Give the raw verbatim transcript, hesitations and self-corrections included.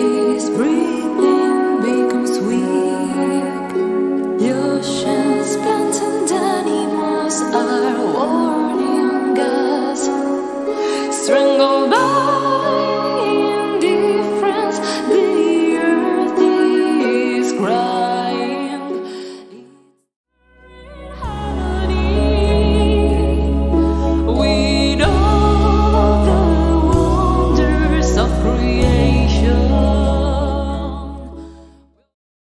This breeze.